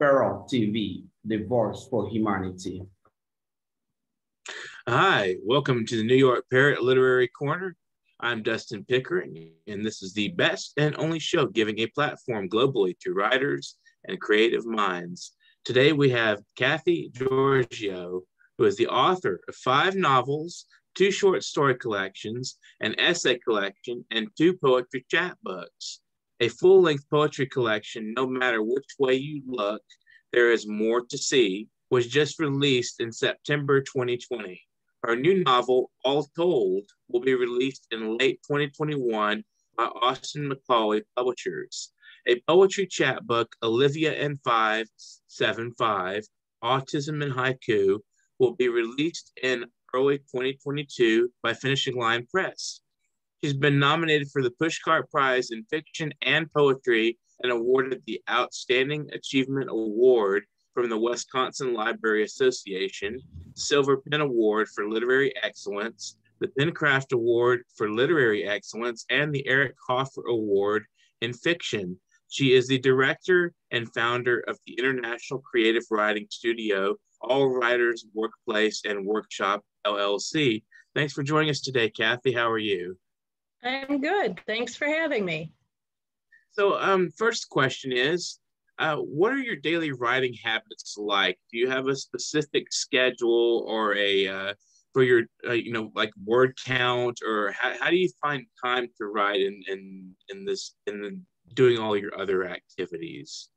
Feral TV, the voice for humanity. Hi, welcome to the New York Parrot Literary Corner. I'm Dustin Pickering, and this is the best and only show giving a platform globally to writers and creative minds. Today we have Kathie Giorgio, who is the author of 5 novels, 2 short story collections, an essay collection, and 2 poetry chapbooks. A full-length poetry collection, No Matter Which Way You Look, There Is More to See, was just released in September 2020. Her new novel, All Told, will be released in late 2021 by Austin McCauley Publishers. A poetry chapbook, Olivia and 575, Autism and Haiku, will be released in early 2022 by Finishing Line Press. She's been nominated for the Pushcart Prize in Fiction and Poetry and awarded the Outstanding Achievement Award from the Wisconsin Library Association, Silver Pen Award for Literary Excellence, the Pencraft Award for Literary Excellence, and the Eric Hoffer Award in Fiction. She is the director and founder of the International Creative Writing Studio, All Writers Workplace and Workshop, LLC. Thanks for joining us today, Kathie. How are you? I'm good. Thanks for having me. So first question is, what are your daily writing habits like? Do you have a specific schedule or a, for your, like word count, or how do you find time to write in doing all your other activities?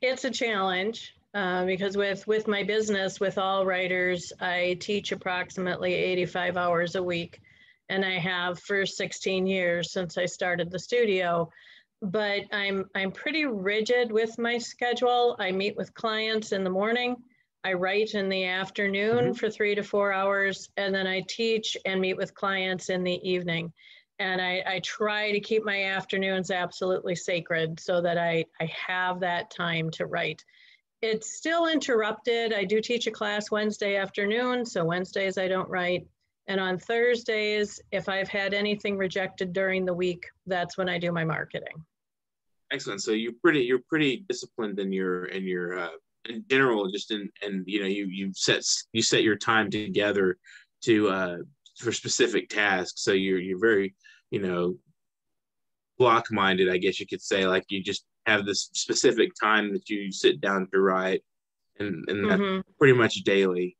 It's a challenge because with my business, with All Writers, I teach approximately 85 hours a week. And I have for 16 years since I started the studio, but I'm pretty rigid with my schedule. I meet with clients in the morning, I write in the afternoon for 3 to 4 hours, and then I teach and meet with clients in the evening. And I try to keep my afternoons absolutely sacred so that I have that time to write. It's still interrupted. I do teach a class Wednesday afternoon, so Wednesdays I don't write. And on Thursdays, if I've had anything rejected during the week, that's when I do my marketing. Excellent. So you're pretty disciplined in general, just in you set your time together to for specific tasks. So you're very block-minded, I guess you could say. Like you just have this specific time that you sit down to write, and that's pretty much daily.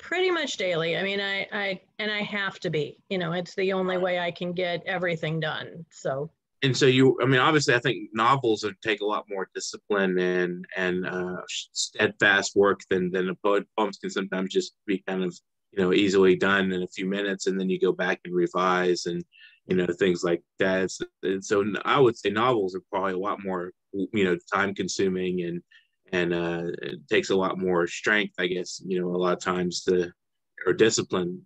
Pretty much daily. I mean, I have to be, it's the only way I can get everything done. So. And so I mean, obviously I think novels would take a lot more discipline and steadfast work than a poet. Poems can sometimes just be kind of, easily done in a few minutes, and then you go back and revise and, things like that. And so I would say novels are probably a lot more, time consuming, and it takes a lot more strength, I guess, a lot of times or discipline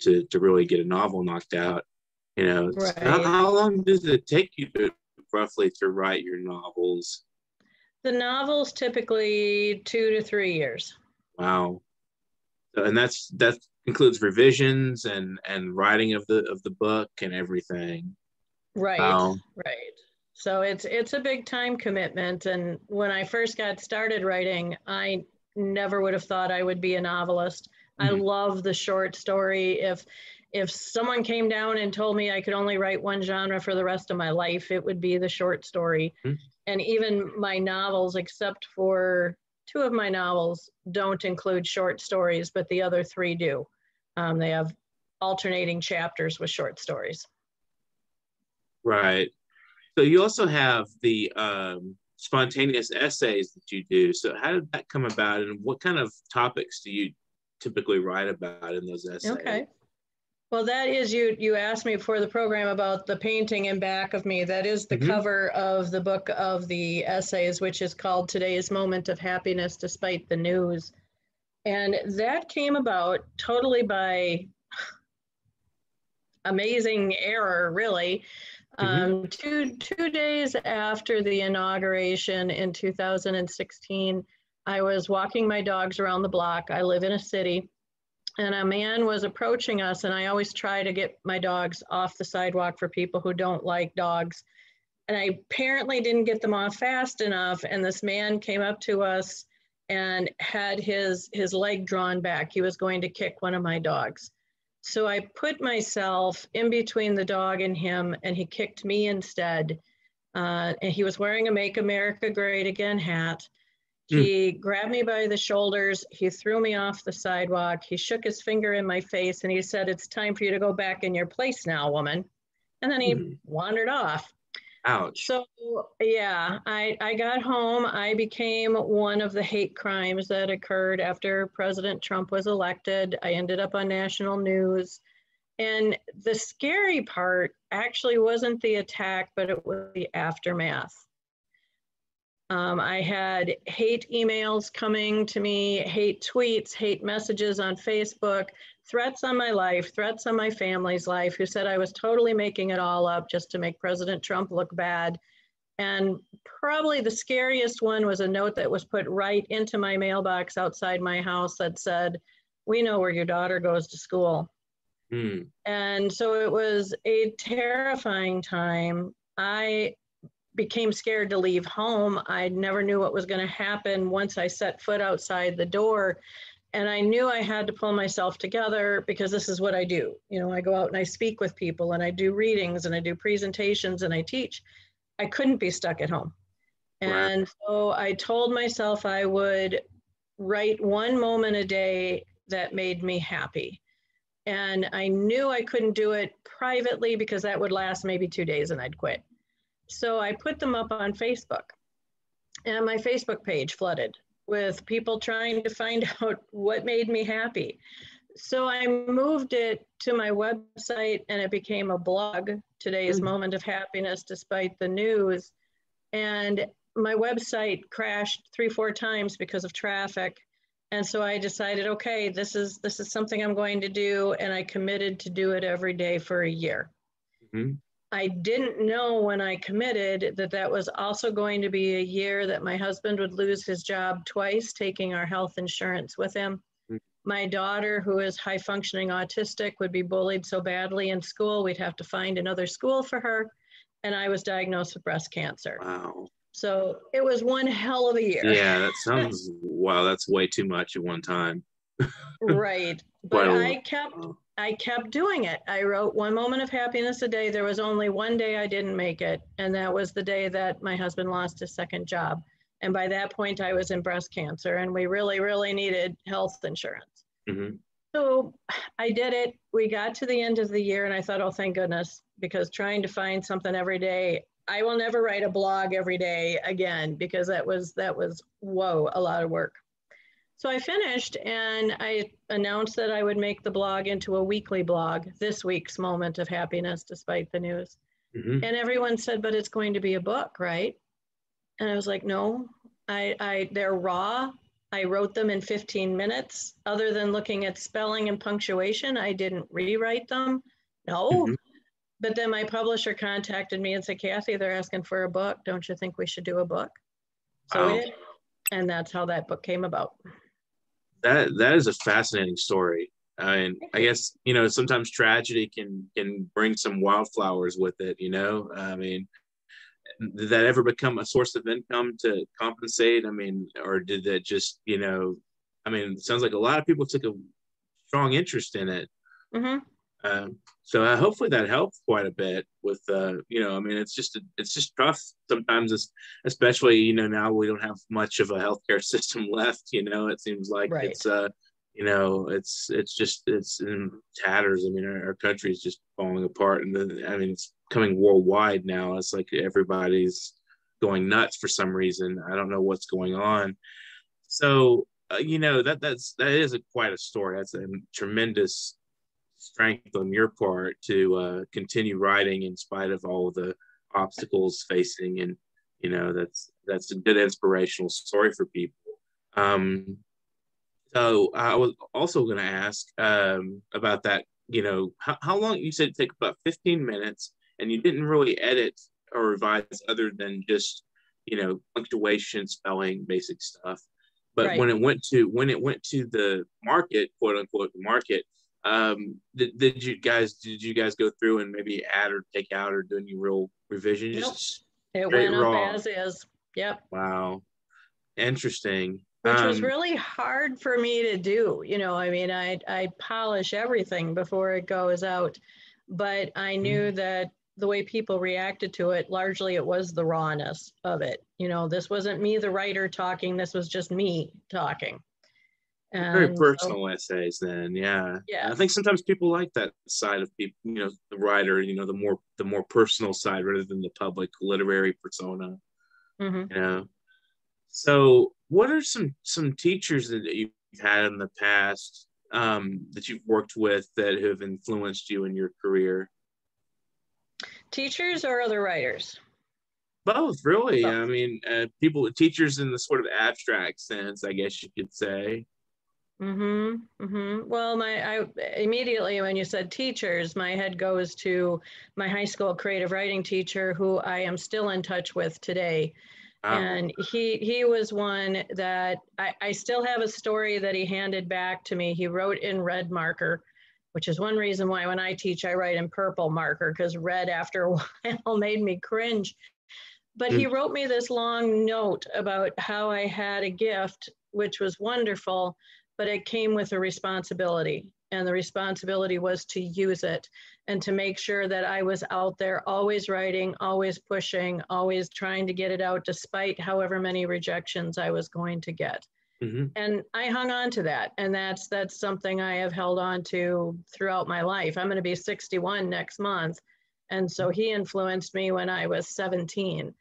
to really get a novel knocked out, Right. So how long does it take you roughly to write your novels? The novels typically 2 to 3 years. Wow. And that includes revisions and writing of the book and everything. Right, wow. Right. So it's a big time commitment. And when I first got started writing, I never would have thought I would be a novelist. I love the short story. If someone came down and told me I could only write one genre for the rest of my life, it would be the short story. And even my novels, except for 2 of my novels, don't include short stories, but the other 3 do. They have alternating chapters with short stories. Right. So you also have the spontaneous essays that you do. So how did that come about, and what kind of topics do you typically write about in those essays? Okay. Well, that is, you asked me before the program about the painting in back of me. That is the cover of the book of the essays, which is called Today's Moment of Happiness Despite the News. And that came about totally by amazing error, really. Two days after the inauguration in 2016, I was walking my dogs around the block. I live in a city, and a man was approaching us, and I always try to get my dogs off the sidewalk for people who don't like dogs. And I apparently didn't get them off fast enough. And this man came up to us and had his leg drawn back. He was going to kick one of my dogs. So I put myself in between the dog and him, and he kicked me instead. And he was wearing a Make America Great Again hat. He grabbed me by the shoulders. He threw me off the sidewalk. He shook his finger in my face and he said, "It's time for you to go back in your place now, woman." And then he wandered off. Ouch. So yeah, I got home. I became one of the hate crimes that occurred after President Trump was elected. I ended up on national news. And the scary part actually wasn't the attack, but it was the aftermath. I had hate emails coming to me, hate tweets, hate messages on Facebook, threats on my life, threats on my family's life, who said I was totally making it all up just to make President Trump look bad. And probably the scariest one was a note that was put right into my mailbox outside my house that said, "We know where your daughter goes to school." And so it was a terrifying time. I became scared to leave home. I never knew what was going to happen once I set foot outside the door. And I knew I had to pull myself together, because this is what I do. You know, I go out and I speak with people and I do readings and I do presentations and I teach. I couldn't be stuck at home. And so I told myself I would write one moment a day that made me happy. And I knew I couldn't do it privately because that would last maybe 2 days and I'd quit. So I put them up on Facebook, and my Facebook page flooded with people trying to find out what made me happy. So I moved it to my website, and it became a blog, Today's Moment of Happiness Despite the News. And my website crashed 3 or 4 times because of traffic. And so I decided, okay, this is something I'm going to do. And I committed to do it every day for a year. I didn't know when I committed that that was also going to be a year that my husband would lose his job twice, taking our health insurance with him. My daughter, who is high functioning autistic, would be bullied so badly in school, we'd have to find another school for her. And I was diagnosed with breast cancer. Wow. So it was one hell of a year. Yeah, that sounds, wow, that's way too much at one time. Right. But well, I kept doing it. I wrote one moment of happiness a day. There was only one day I didn't make it. And that was the day that my husband lost his second job. And by that point I was in breast cancer and we really, really needed health insurance. So I did it. We got to the end of the year and I thought, oh, thank goodness, because trying to find something every day, I will never write a blog every day again, because that was, whoa, a lot of work. So I finished and I announced that I would make the blog into a weekly blog, this week's Moment of Happiness Despite the News. And everyone said, but it's going to be a book, right? And I was like, no, they're raw. I wrote them in 15 minutes. Other than looking at spelling and punctuation, I didn't rewrite them. No. But then my publisher contacted me and said, Kathie, they're asking for a book. Don't you think we should do a book? So we did. And that's how that book came about. That is a fascinating story. And I guess, you know, sometimes tragedy can bring some wildflowers with it, you know? I mean, did that ever become a source of income to compensate? I mean, or did that just, you know, I mean, it sounds like a lot of people took a strong interest in it. So hopefully that helped quite a bit with, you know, I mean, it's just tough sometimes, especially, you know, now we don't have much of a healthcare system left, you know, it seems like it's, you know, it's in tatters. I mean, our country is just falling apart, and then, I mean, it's coming worldwide now. It's like everybody's going nuts for some reason. I don't know what's going on. So, you know, that is quite a story. That's a tremendous strength on your part to continue writing in spite of all of the obstacles facing, and you know that's a good inspirational story for people. So I was also going to ask about that. You know, how long you said it took? About 15 minutes, and you didn't really edit or revise other than just, you know, punctuation, spelling, basic stuff. But right. when it went to the market, quote unquote, the market. Did you guys go through and maybe add or take out or do any real revisions? Nope. It went up as is. Yep. Wow. Interesting. Which was really hard for me to do. You know, I mean, I polish everything before it goes out, but I knew that the way people reacted to it, largely it was the rawness of it. You know, this wasn't me, the writer, talking. This was just me talking. And very personal essays then, yeah. Yeah. I think sometimes people like that side of people, you know, the writer, you know, the more personal side rather than the public literary persona. Mm-hmm. You know. So what are some teachers that you've had in the past that you've worked with that have influenced you in your career? Teachers or other writers? Both, really. Both. I mean, teachers in the sort of abstract sense, I guess you could say. Mm-hmm. Mm-hmm. Well, I immediately when you said teachers, my head goes to my high school creative writing teacher, who I am still in touch with today. And he was one that I still have a story that he handed back to me. He wrote in red marker, which is one reason why when I teach, I write in purple marker, because red after a while made me cringe. But he wrote me this long note about how I had a gift, which was wonderful, but it came with a responsibility. And the responsibility was to use it and to make sure that I was out there always writing, always pushing, always trying to get it out despite however many rejections I was going to get. Mm-hmm. And I hung on to that. And that's something I have held on to throughout my life. I'm going to be 61 next month. And so he influenced me when I was 17.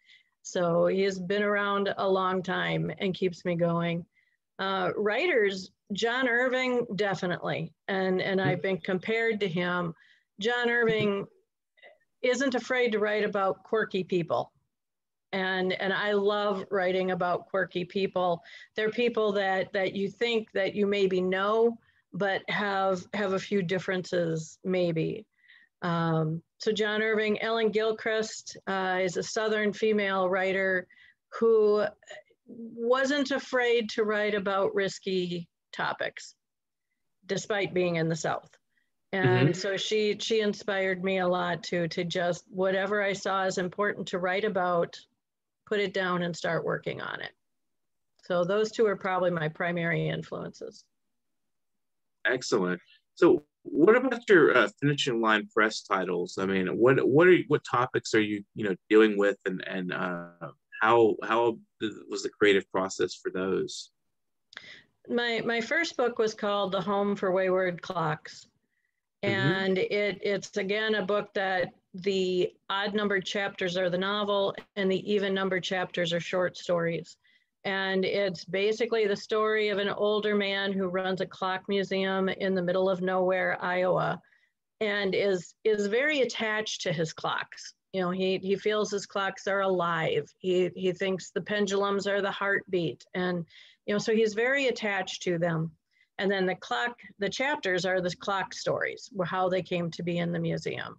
So he has been around a long time and keeps me going. Writers, John Irving, definitely. And I've been compared to him. John Irving isn't afraid to write about quirky people. And I love writing about quirky people. They're people that you think that you maybe know, but have a few differences maybe. So John Irving. Ellen Gilchrist is a Southern female writer who wasn't afraid to write about risky topics, despite being in the South. And so she inspired me a lot to just whatever I saw as important to write about, put it down and start working on it. So those two are probably my primary influences. Excellent. So what about your Finishing Line Press titles? I mean, what topics are you dealing with, and how was the creative process for those? My first book was called The Home for Wayward Clocks. And it's again a book that the odd numbered chapters are the novel and the even numbered chapters are short stories. And it's basically the story of an older man who runs a clock museum in the middle of nowhere, Iowa, and is very attached to his clocks. You know, he feels his clocks are alive. He thinks the pendulums are the heartbeat. And, you know, so he's very attached to them. And then the chapters are the clock stories, how they came to be in the museum.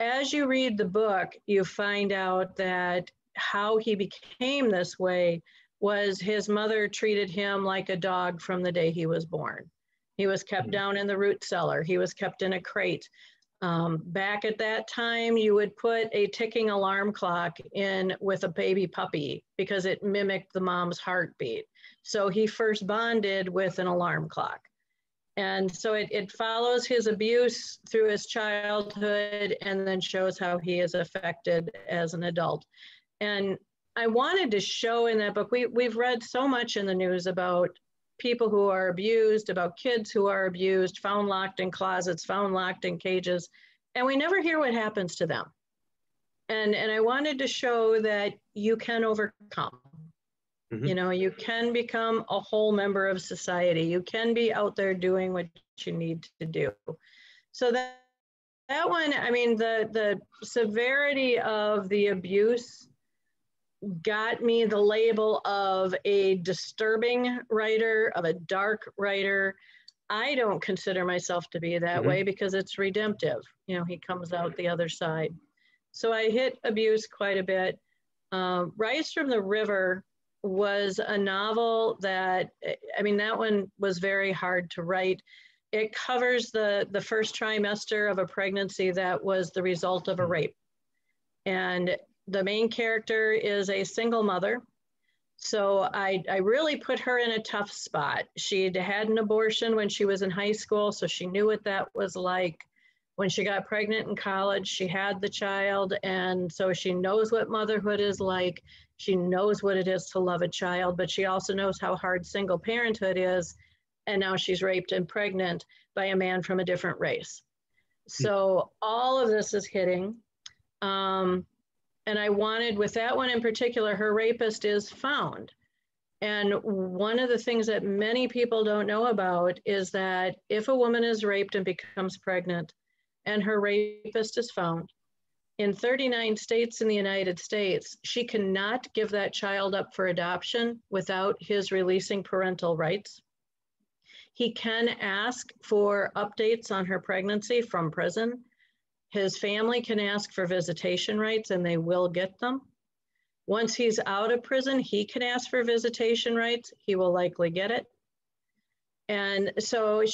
As you read the book, you find out that how he became this way was his mother treated him like a dog from the day he was born. He was kept down in the root cellar. He was kept in a crate. Back at that time, you would put a ticking alarm clock in with a baby puppy because it mimicked the mom's heartbeat. So he first bonded with an alarm clock. And so it follows his abuse through his childhood and then shows how he is affected as an adult. And I wanted to show in that book, we've read so much in the news about people who are abused, about kids who are abused, found locked in closets, found locked in cages, and we never hear what happens to them. And I wanted to show that you can overcome. You know, you can become a whole member of society. You can be out there doing what you need to do. So that one, I mean, the severity of the abuse got me the label of a disturbing writer, of a dark writer. I don't consider myself to be that way because it's redemptive. You know, he comes out the other side. So I hit abuse quite a bit. Rise from the River was a novel that, I mean, that one was very hard to write. It covers the first trimester of a pregnancy that was the result of a rape. And The main character is a single mother. So I really put her in a tough spot. She'd had an abortion when she was in high school, so she knew what that was like. When she got pregnant in college, she had the child, and so she knows what motherhood is like. She knows what it is to love a child, but she also knows how hard single parenthood is, and now she's raped and pregnant by a man from a different race. So all of this is hitting. And I wanted, with that one in particular, her rapist is found. And one of the things that many people don't know about is that if a woman is raped and becomes pregnant and her rapist is found, in 39 states in the United States, she cannot give that child up for adoption without his releasing parental rights. He can ask for updates on her pregnancy from prison. His family can ask for visitation rights and they will get them. Once he's out of prison, he can ask for visitation rights. He will likely get it. And so if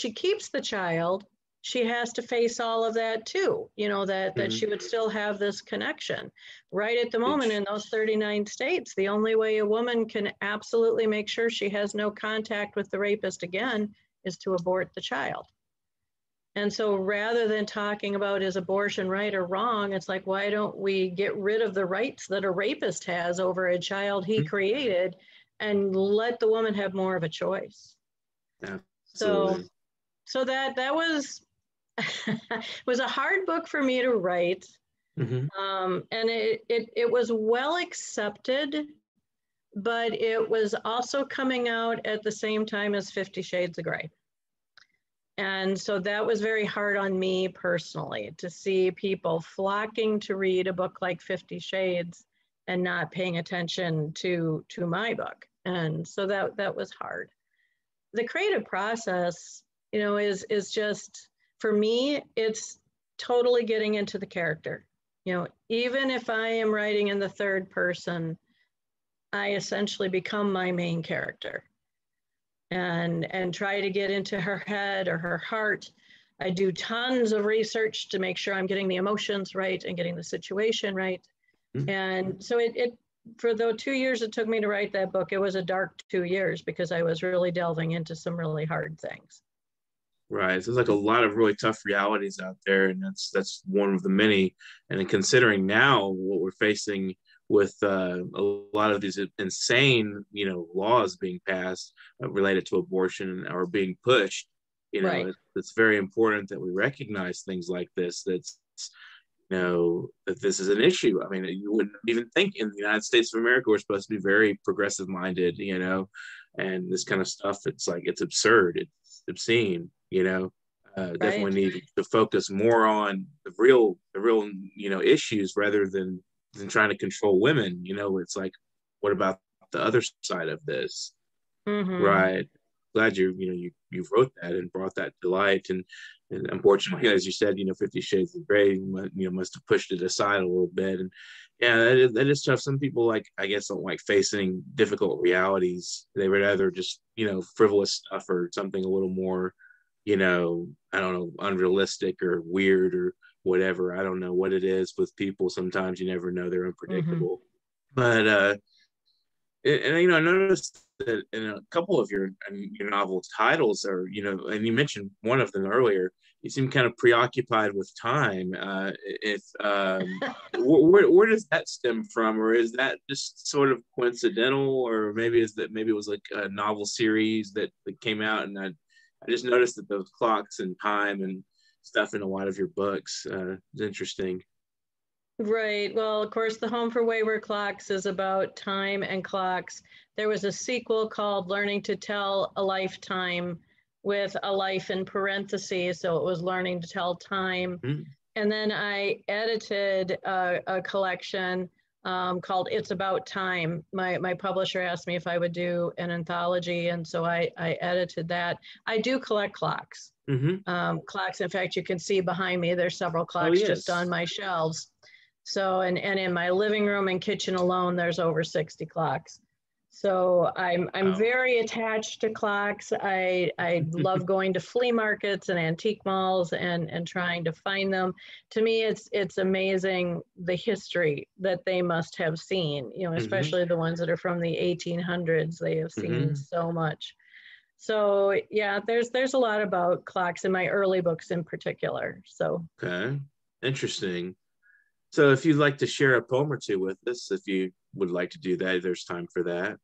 she keeps the child, she has to face all of that too, you know, that she would still have this connection. Right at the moment in those 39 states, the only way a woman can absolutely make sure she has no contact with the rapist again is to abort the child. And so rather than talking about is abortion right or wrong, it's like, why don't we get rid of the rights that a rapist has over a child he created and let the woman have more of a choice? Yeah, so that was, was a hard book for me to write. And it was well accepted, but it was also coming out at the same time as 50 Shades of Grey. And so that was very hard on me personally to see people flocking to read a book like 50 Shades and not paying attention to my book. And so that was hard. The creative process, you know, is just, for me, it's totally getting into the character. You know, even if I am writing in the third person, I essentially become my main character. And try to get into her head or her heart. I do tons of research to make sure I'm getting the emotions right and getting the situation right. And so for the 2 years it took me to write that book, it was a dark 2 years because I was really delving into some really hard things. Right, so there's like a lot of really tough realities out there, and that's one of the many. And then considering now what we're facing with a lot of these insane, you know, laws being passed related to abortion or being pushed, you know, right. It's very important that we recognize things like this, that's, you know, that this is an issue. I mean, you wouldn't even think in the United States of America, we're supposed to be very progressive minded, you know, and this kind of stuff, it's like, it's absurd, it's obscene, you know. Definitely need to focus more on the real, you know, issues rather than trying to control women. You know, it's like, what about the other side of this? Right. Glad you wrote that and brought that to light. And unfortunately, as you said, you know, 50 Shades of Grey, must have pushed it aside a little bit. And yeah, that is tough. Some people, like, I guess, don't like facing difficult realities. They would rather just, you know, frivolous stuff or something a little more, you know, I don't know, unrealistic or weird or whatever. I don't know what it is with people. Sometimes you never know, they're unpredictable. But and you know, I noticed that in a couple of your novel titles are, you know, and you mentioned one of them earlier, you seem kind of preoccupied with time. Where does that stem from, or is that just sort of coincidental, or maybe it was like a novel series that came out, and I just noticed that those clocks and time and stuff in a lot of your books. It's interesting. Right. Well, of course, The Home for Wayward Clocks is about time and clocks. There was a sequel called Learning to Tell a Lifetime with a life in parentheses. So it was Learning to Tell Time. And then I edited a collection called It's About Time. My publisher asked me if I would do an anthology, and so I edited that. I do collect clocks. Clocks, in fact, you can see behind me, there's several clocks just on my shelves. So, and in my living room and kitchen alone, there's over 60 clocks. So I'm very attached to clocks. I love going to flea markets and antique malls and trying to find them. To me, it's amazing the history that they must have seen, you know, especially the ones that are from the 1800s. They have seen so much. So yeah, there's a lot about clocks in my early books in particular. So okay, interesting. So if you'd like to share a poem or two with us, if you would like to do that, there's time for that.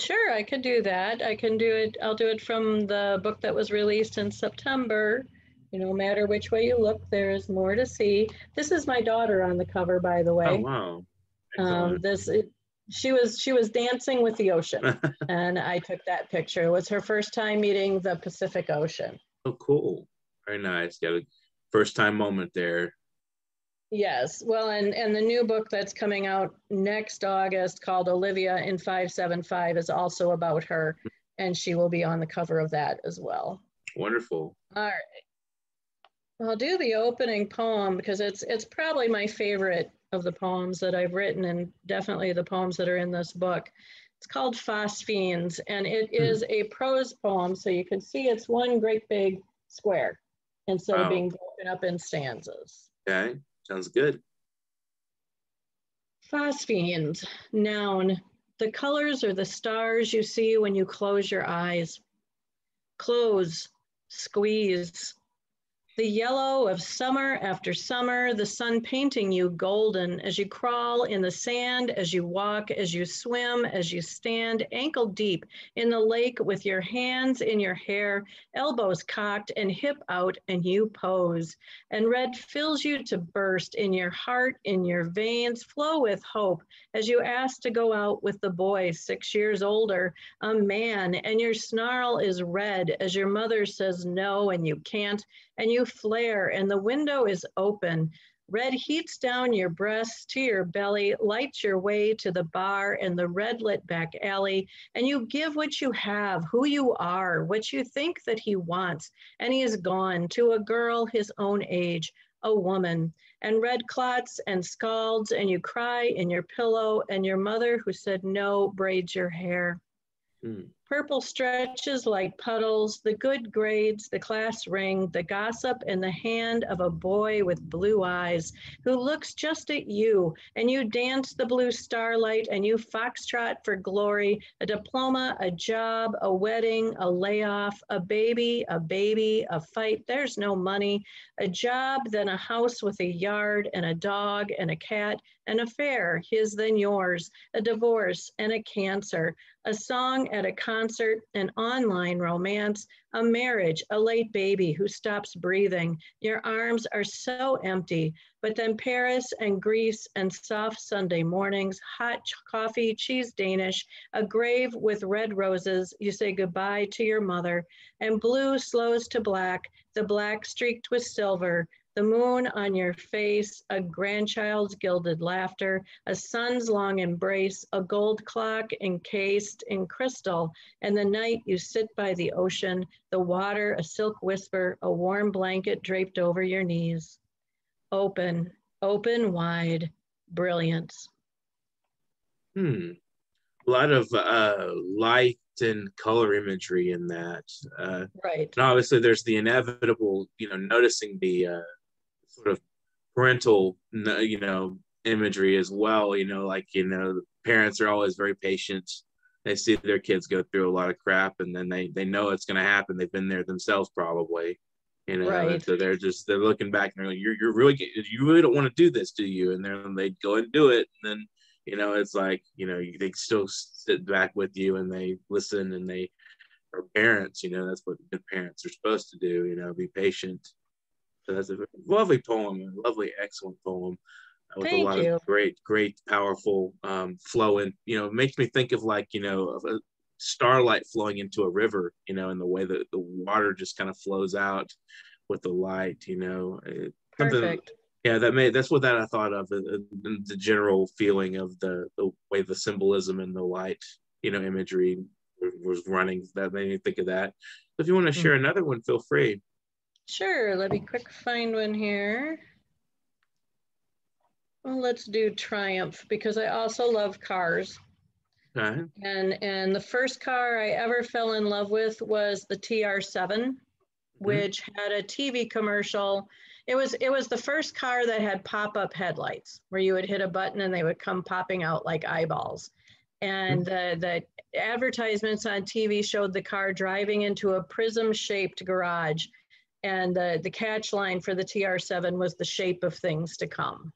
Sure, I could do that. I can do it. I'll do it from the book that was released in September. You know, no matter which way you look, there is more to see. This is my daughter on the cover, by the way. Oh, wow. She was dancing with the ocean, and I took that picture. It was her first time meeting the Pacific Ocean. Oh, cool. Very nice. Got a first time moment there. Yes, well, and the new book that's coming out next August called Olivia and 575 is also about her, and she will be on the cover of that as well. Wonderful. All right. I'll do the opening poem because it's probably my favorite of the poems that I've written, and definitely the poems that are in this book. It's called Phosphenes, and it is a prose poem, so you can see it's one great big square instead of being broken up in stanzas. Okay. Sounds good. Phosphenes, noun, the colors or the stars you see when you close your eyes. Close, squeeze. The yellow of summer after summer, the sun painting you golden as you crawl in the sand, as you walk, as you swim, as you stand ankle deep in the lake with your hands in your hair, elbows cocked and hip out, and you pose. And red fills you to burst in your heart, in your veins, flow with hope as you ask to go out with the boy 6 years older, a man, and your snarl is red as your mother says no and you can't, and you flare, and the window is open. Red heats down your breast to your belly, lights your way to the bar and the red-lit back alley, and you give what you have, who you are, what you think that he wants, and he is gone to a girl his own age, a woman, and red clots and scalds, and you cry in your pillow, and your mother who said no braids your hair. Purple stretches like puddles, the good grades, the class ring, the gossip in the hand of a boy with blue eyes who looks just at you, and you dance the blue starlight, and you foxtrot for glory, a diploma, a job, a wedding, a layoff, a baby, a fight, there's no money, a job, then a house with a yard and a dog and a cat, an affair, his then yours, a divorce and a cancer, a song at a concert, an online romance, a marriage, a late baby who stops breathing. Your arms are so empty, but then Paris and Greece and soft Sunday mornings, hot coffee, cheese Danish, a grave with red roses. You say goodbye to your mother, and blue slows to black, the black streaked with silver, the moon on your face, a grandchild's gilded laughter, a son's long embrace, a gold clock encased in crystal, and the night you sit by the ocean, the water, a silk whisper, a warm blanket draped over your knees. Open, open wide, brilliance. A lot of light and color imagery in that. Right. And obviously there's the inevitable, you know, noticing the, sort of parental, you know, imagery as well, you know, like, you know, the parents are always very patient. They see their kids go through a lot of crap, and then they know it's going to happen. They've been there themselves probably, you know, right. So they're looking back and they're like, you really don't want to do this, do you? And then they go and do it. And then, you know, it's like, you know, they still sit back with you and they listen, and they are parents, you know, that's what good parents are supposed to do, you know, be patient. So that's a lovely poem, a lovely, excellent poem with a lot of great, powerful flow. And, you know, it makes me think of, like, you know, of a starlight flowing into a river, you know, and the way that the water just kind of flows out with the light, you know. Perfect. Yeah, that's what I thought of, the general feeling of the way the symbolism and the light, you know, imagery was running. That made me think of that. If you want to share another one, feel free. Sure, let me quick find one here. Well, let's do Triumph, because I also love cars. Okay. And the first car I ever fell in love with was the TR7, which had a TV commercial. It was the first car that had pop-up headlights where you would hit a button and they would come popping out like eyeballs. And the advertisements on TV showed the car driving into a prism-shaped garage. And the catch line for the TR7 was the shape of things to come.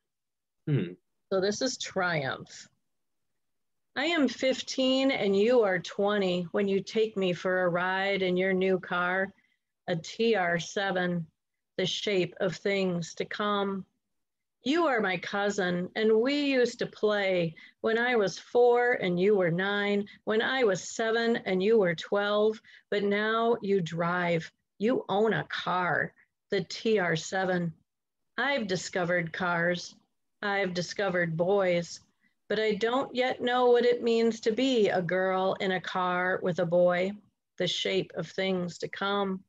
So this is Triumph. I am 15 and you are 20 when you take me for a ride in your new car, a TR7, the shape of things to come. You are my cousin and we used to play when I was 4 and you were 9, when I was 7 and you were 12, but now you drive. You own a car, the TR7. I've discovered cars. I've discovered boys, but I don't yet know what it means to be a girl in a car with a boy, the shape of things to come.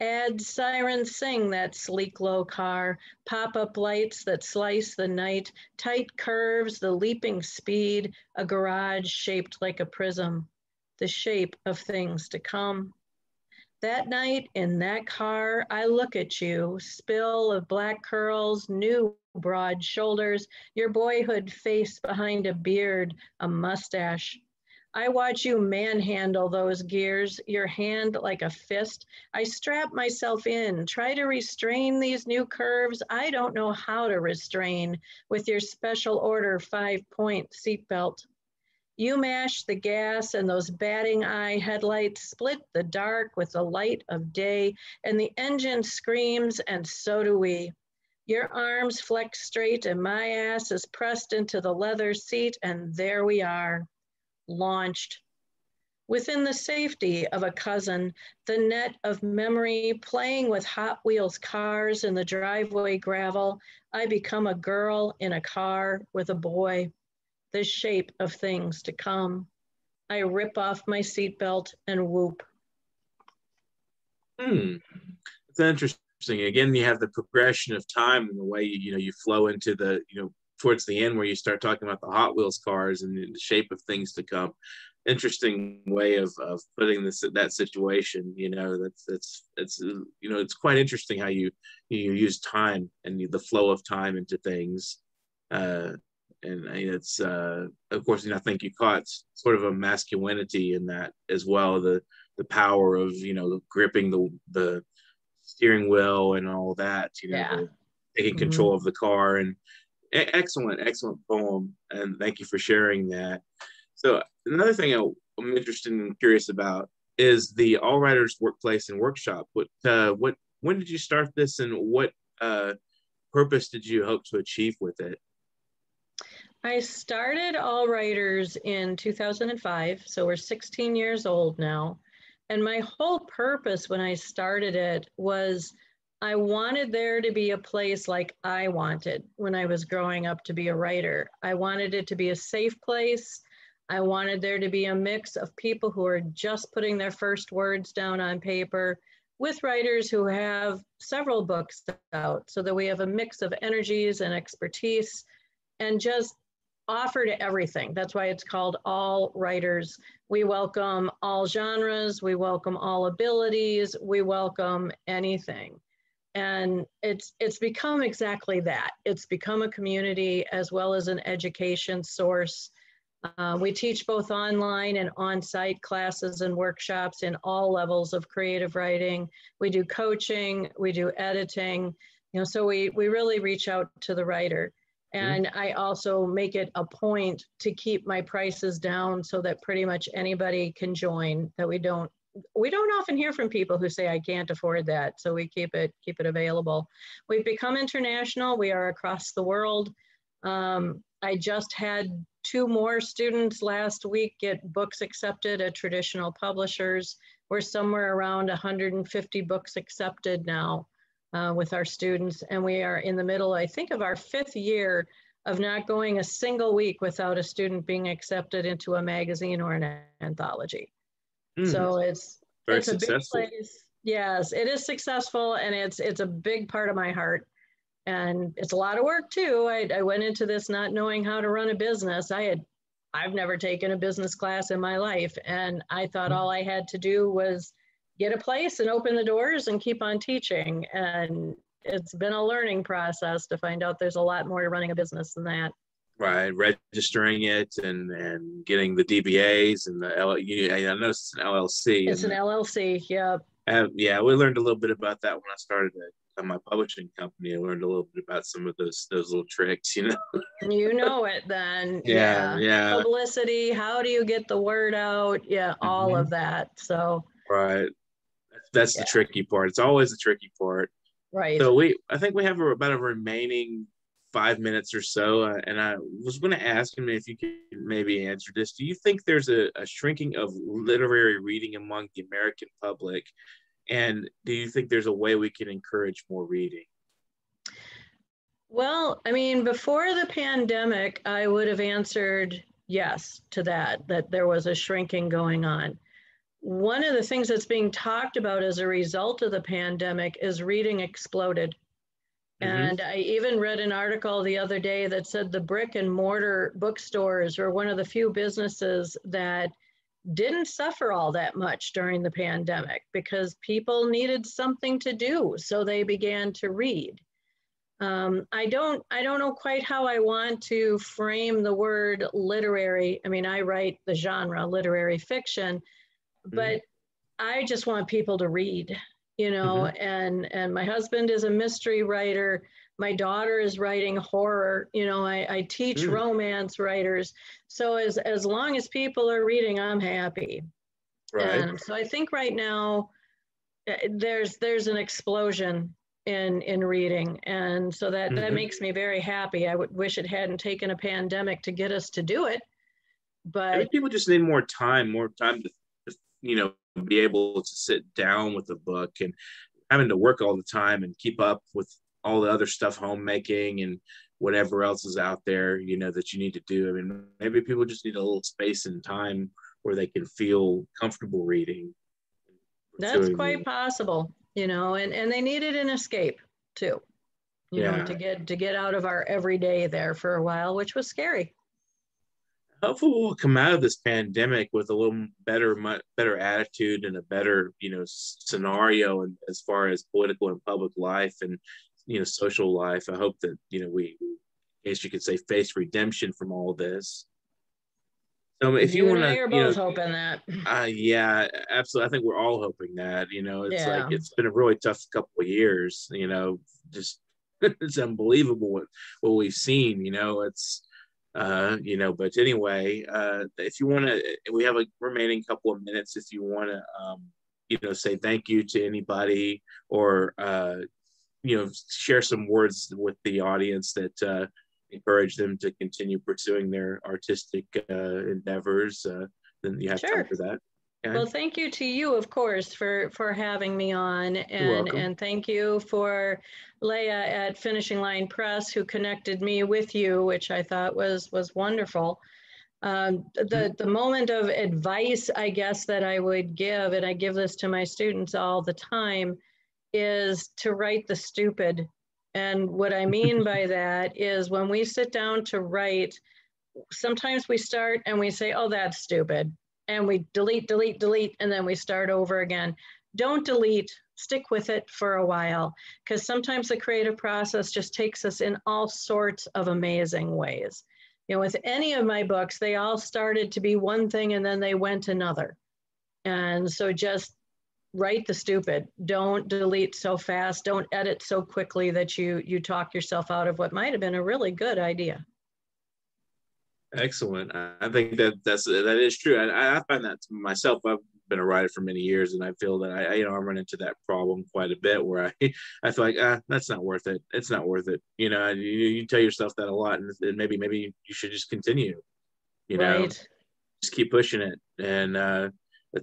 Ads, sirens sing that sleek low car, pop-up lights that slice the night, tight curves, the leaping speed, a garage shaped like a prism, the shape of things to come. That night in that car, I look at you, spill of black curls, new broad shoulders, your boyhood face behind a beard, a mustache. I watch you manhandle those gears, your hand like a fist. I strap myself in, try to restrain these new curves. I don't know how to restrain with your special order 5-point seatbelt. You mash the gas and those batting eye headlights split the dark with the light of day, and the engine screams, and so do we. Your arms flex straight and my ass is pressed into the leather seat, and there we are, launched. Within the safety of a cousin, the net of memory, playing with Hot Wheels cars in the driveway gravel, I become a girl in a car with a boy, the shape of things to come. I rip off my seatbelt and whoop. It's interesting. Again, you have the progression of time and the way you flow into the, towards the end where you start talking about the Hot Wheels cars and the shape of things to come. Interesting way of putting that situation. It's quite interesting how you use time and the flow of time into things. And it's, of course, I think you caught sort of a masculinity in that as well. The power of, gripping the steering wheel and all that, taking control of the car. And excellent poem. And thank you for sharing that. So another thing I'm interested and curious about is the All Writers Workplace and Workshop. When did you start this and what purpose did you hope to achieve with it? I started All Writers in 2005, so we're 16 years old now. And my whole purpose when I started it was I wanted there to be a place like I wanted when I was growing up to be a writer. I wanted it to be a safe place. I wanted there to be a mix of people who are just putting their first words down on paper with writers who have several books out, so that we have a mix of energies and expertise and just offer to everything. That's why it's called All Writers. We welcome all genres, we welcome all abilities, we welcome anything. And it's become exactly that. It's become a community as well as an education source. We teach both online and on-site classes and workshops in all levels of creative writing. We do coaching, we do editing, so we really reach out to the writer. And I also make it a point to keep my prices down so that pretty much anybody can join, that we don't often hear from people who say, I can't afford that. So we keep it available. We've become international. We are across the world. I just had 2 more students last week get books accepted at traditional publishers. We're somewhere around 150 books accepted now. With our students, and we are in the middle, I think, of our 5th year of not going a single week without a student being accepted into a magazine or an anthology. So it's a big place. Yes, it is successful, and it's a big part of my heart, and it's a lot of work too. I went into this not knowing how to run a business. I had I've never taken a business class in my life, and I thought all I had to do was get a place and open the doors and keep on teaching. And it's been a learning process to find out there's a lot more to running a business than that. Right, registering it and getting the DBAs and the I know it's an LLC. It's an LLC, yeah. Yeah, we learned a little bit about that when I started at my publishing company. I learned a little bit about some of those little tricks, you know. You know it then. Yeah, yeah. Publicity, how do you get the word out? Yeah, all of that, so. Right, that's the tricky part. It's always the tricky part. Right. So I think we have about a remaining 5 minutes or so, and I was going to ask him if you could maybe answer this. Do you think there's a shrinking of literary reading among the American public, and do you think there's a way we can encourage more reading? Well, I mean, before the pandemic, I would have answered yes to that, that there was a shrinking going on. One of the things that's being talked about as a result of the pandemic is reading exploded. And I even read an article the other day that said the brick and mortar bookstores were one of the few businesses that didn't suffer all that much during the pandemic because people needed something to do, so they began to read. I don't know quite how I want to frame the word literary. I mean, I write the genre literary fiction, but I just want people to read. You know, and my husband is a mystery writer. My daughter is writing horror. You know, I teach romance writers. So as long as people are reading, I'm happy. Right. And so I think right now there's an explosion in reading. And so that makes me very happy. I would wish it hadn't taken a pandemic to get us to do it. But I think people just need more time to, you know, be able to sit down with a book, and having to work all the time and keep up with all the other stuff, homemaking and whatever else is out there, you know, that you need to do. I mean, maybe people just need a little space and time where they can feel comfortable reading. That's quite possible, you know, and they needed an escape too, you know, to get out of our everyday there for a while, which was scary. Hopefully we'll come out of this pandemic with a little better attitude and a better, you know, scenario and as far as political and public life and, you know, social life. I hope that, you know, we, as you could say, face redemption from all this. So if you want to, you're both hoping that. Yeah, absolutely. I think we're all hoping that, you know, it's like, it's been a really tough couple of years, you know, just it's unbelievable what we've seen, you know, it's, you know, but anyway, if you want to, we have a remaining couple of minutes. If you want to, you know, say thank you to anybody, or you know, share some words with the audience that encourage them to continue pursuing their artistic endeavors, then you have time for that. Okay. Well, thank you to you, of course, for having me on, and thank you for Leah at Finishing Line Press, who connected me with you, which I thought was wonderful. The moment of advice, I guess, that I would give, and I give this to my students all the time, is to write the stupid. And what I mean by that is when we sit down to write, sometimes we start and we say, oh, that's stupid. And we delete, and then we start over again. Don't delete, stick with it for a while, because sometimes the creative process just takes us in all sorts of amazing ways. You know, with any of my books, they all started to be one thing and then they went another. And so just write the stupid. Don't delete so fast. Don't edit so quickly that you talk yourself out of what might have been a really good idea. Excellent. I think that is true. I find that myself. I've been a writer for many years, and I feel that I run into that problem quite a bit, where I feel like that's not worth it. It's not worth it. You know, you tell yourself that a lot, and maybe you should just continue. You know, just keep pushing it. And that's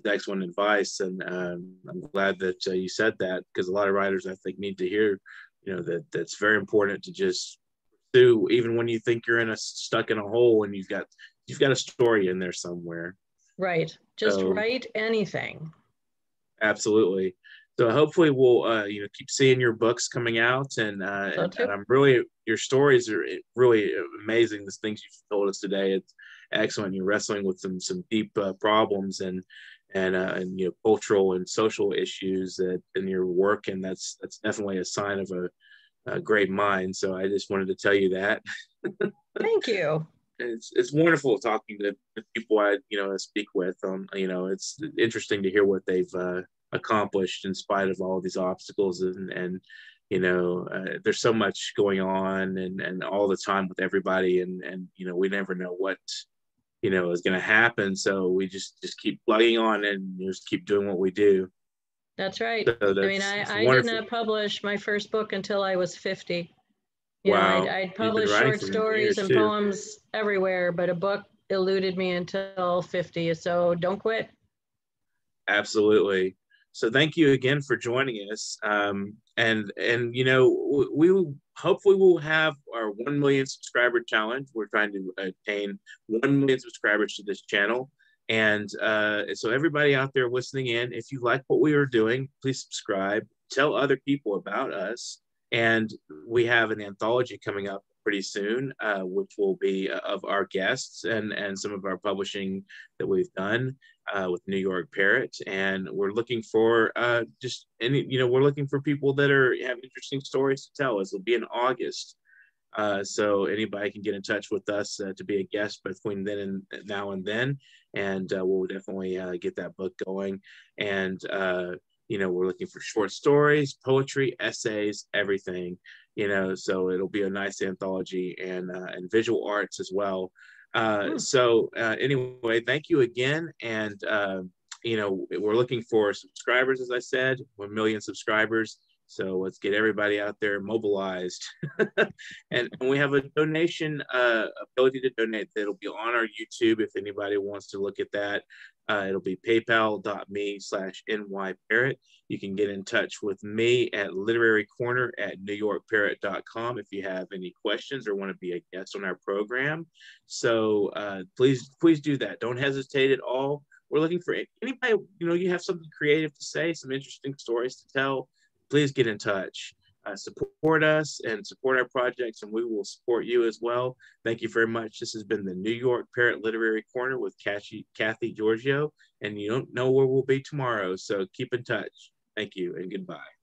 excellent advice. And I'm glad that you said that, because a lot of writers, I think, need to hear, you know, that that's very important to just do, even when you think you're stuck in a hole and you've got a story in there somewhere. Right. Just write anything. Absolutely. So hopefully we'll you know, keep seeing your books coming out, and I'm really, your stories are really amazing. The things you've told us today, it's excellent. You're wrestling with some deep problems and you know, cultural and social issues that in your work, and that's definitely a sign of a great mind. So I just wanted to tell you that. Thank you. It's wonderful talking to the people I speak with. You know, it's interesting to hear what they've accomplished in spite of all of these obstacles, and you know, there's so much going on and all the time with everybody, and you know, we never know what is going to happen. So we just keep plugging on and just keep doing what we do. That's right. So that's, I mean, I did not publish my first book until I was 50. Wow. You know, I'd published short stories and poems everywhere, but a book eluded me until 50. So don't quit. Absolutely. So thank you again for joining us. And you know, we will, hopefully we'll have our 1 million subscriber challenge. We're trying to attain 1 million subscribers to this channel. And so everybody out there listening in, if you like what we are doing, please subscribe, tell other people about us. And we have an anthology coming up pretty soon, which will be of our guests and some of our publishing that we've done with New York Parrot. And we're looking for just any, you know, we're looking for people that have interesting stories to tell us. It'll be in August. So anybody can get in touch with us to be a guest between then and now and then. And we'll definitely get that book going. And you know, we're looking for short stories, poetry, essays, everything, you know, so it'll be a nice anthology and visual arts as well. So anyway, thank you again. And, you know, we're looking for subscribers, as I said, 1 million subscribers. So let's get everybody out there mobilized. and we have a donation ability to donate that'll be on our YouTube if anybody wants to look at that. It'll be paypal.me/nyparrot. You can get in touch with me at literarycorner@newyorkparrot.com if you have any questions or want to be a guest on our program. So please do that. Don't hesitate at all. We're looking for anybody, you know, you have something creative to say, some interesting stories to tell, please get in touch. Support us and support our projects, and we will support you as well. Thank you very much. This has been the New York Parrot Literary Corner with Kathie Giorgio, and you don't know where we'll be tomorrow, so keep in touch. Thank you and goodbye.